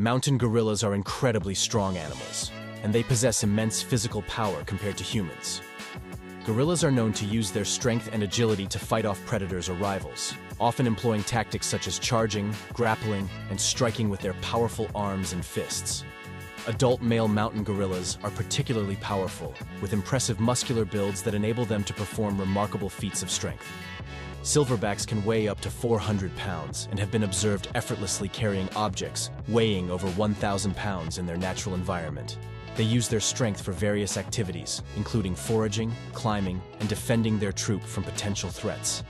Mountain gorillas are incredibly strong animals, and they possess immense physical power compared to humans. Gorillas are known to use their strength and agility to fight off predators or rivals, often employing tactics such as charging, grappling, and striking with their powerful arms and fists. Adult male mountain gorillas are particularly powerful, with impressive muscular builds that enable them to perform remarkable feats of strength. Silverbacks can weigh up to 400 pounds and have been observed effortlessly carrying objects weighing over 1,000 pounds in their natural environment. They use their strength for various activities, including foraging, climbing, and defending their troop from potential threats.